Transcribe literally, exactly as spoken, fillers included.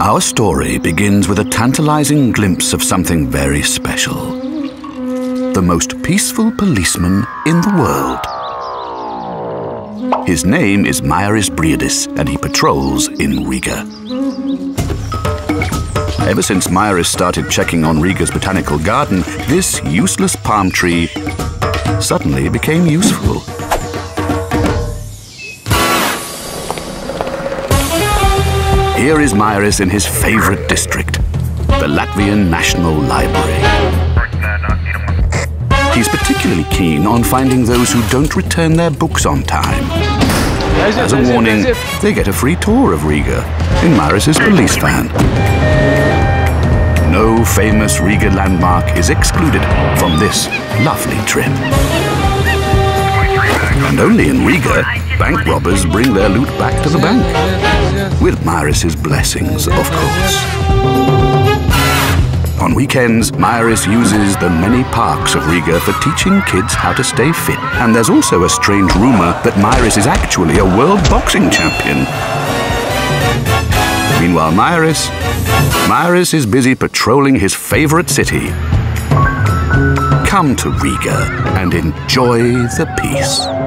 Our story begins with a tantalizing glimpse of something very special. The most peaceful policeman in the world. His name is Mairis Briedis, and he patrols in Riga. Ever since Mairis started checking on Riga's botanical garden, this useless palm tree suddenly became useful. Here is Mairis in his favorite district, the Latvian National Library. He's particularly keen on finding those who don't return their books on time. As a warning, they get a free tour of Riga in Mairis's police van. No famous Riga landmark is excluded from this lovely trip. And only in Riga, bank robbers bring their loot back to the bank. With Mairis's blessings, of course. On weekends, Mairis uses the many parks of Riga for teaching kids how to stay fit. And there's also a strange rumor that Mairis is actually a world boxing champion. Meanwhile, Mairis, Mairis is busy patrolling his favorite city. Come to Riga and enjoy the peace.